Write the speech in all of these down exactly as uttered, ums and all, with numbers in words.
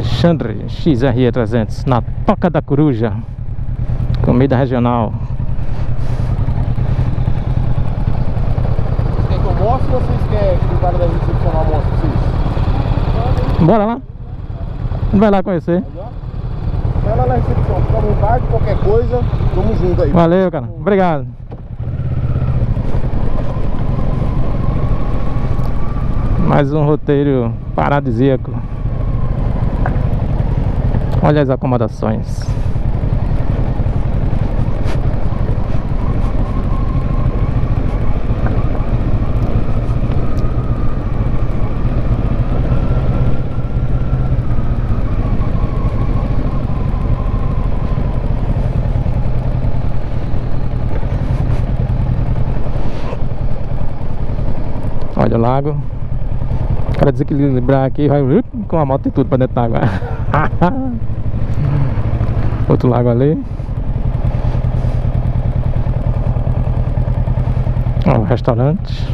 Alexandre X R E trezentos, na Toca da Coruja, comida regional. Vocês querem que eu mostre ou vocês querem que o cara da gente chamar a mostra vocês? Bora lá? Vai lá conhecer. Vai lá na recepção, fica à vontade, qualquer coisa, vamos junto aí. Valeu, cara. Obrigado. Mais um roteiro paradisíaco. Olha as acomodações. Olha o lago. Para desequilibrar aqui, vai com a moto e tudo para dentro da água. Outro lago ali. Ó, um restaurante.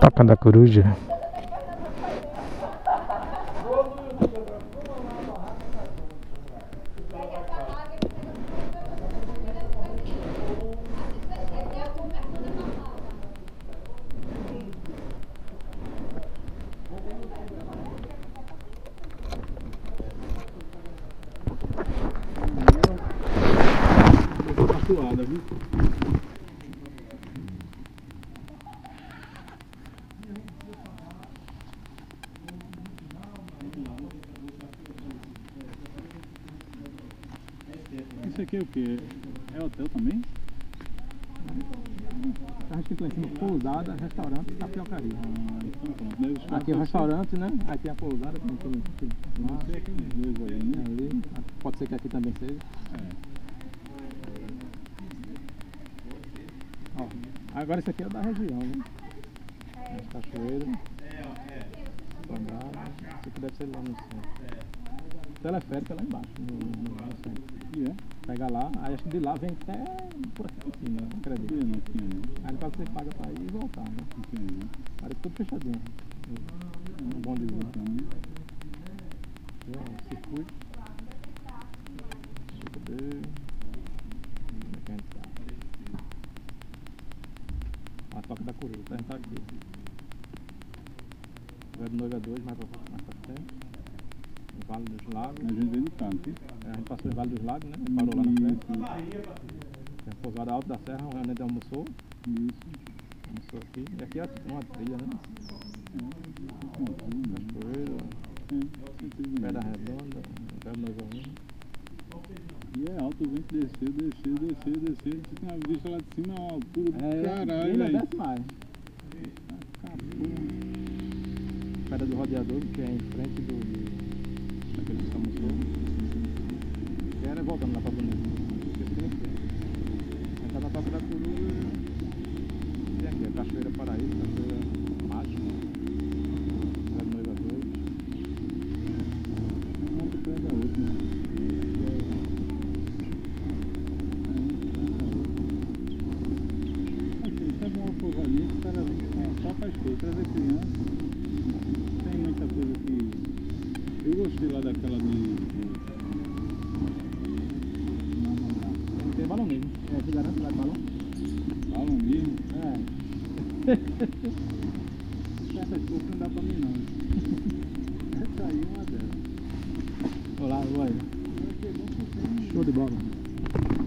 Toca da Coruja. Isso aqui é o que? É hotel também? Acho que tem lá em cima pousada, restaurante e tapiocaria. Ah, então pronto. Aqui é o restaurante, né? Aí tem a pousada, tem tudo. Não sei aqueles dois aí, né? Ali. Pode ser que aqui também seja. É. Agora esse aqui é o da região, né? As cachoeiras. Isso aqui deve ser lá no centro. O teleférico é lá embaixo, no, no, no centro. E é? Pega lá, aí acho que de lá vem até por aqui em cima, não acredito. Sim, não, sim, né? Aí no caso você paga para ir e voltar, né? Entendi. Parece tudo fechadinho. É um bom dizer também. Então, né? É, circuito. Deixa eu ver. A Toca da Coruja, tá, tá aqui. Vale dos Lagos, mais para frente. Vale dos Lagos. A gente veio do carro, aqui. É, a gente passou em Vale dos Lagos, né? Hum, parou lá na frente. Tem a Pousada Alta da Serra, onde a gente almoçou. Isso. Almoçou aqui. E aqui é uma trilha, né? Cachoeira. Pedra Redonda. Vale dos Lagos. E é alto, vem que descer, descer, descer, descer. Você tem uma vista lá de cima, uma altura do é, caralho. Ele desce mais. Acabou. Pedra do Rodeador, que é em frente do. Daquele que estamos todos. E era voltando lá pra Bonito. A gente tá na Toca da Coruja. Tem aqui a Cachoeira Paraíso, Cachoeira Mágica. Pedra do Rodeador. Uma pedra outra. Trazer criança, tem muita coisa que eu gostei lá daquela de. Não, não, não. Tem balão mesmo. É, você garante lá de balão? Balão mesmo? É. Essas coisas não dá pra mim não. Essa aí é uma delas. Olá, olha. Show de bola.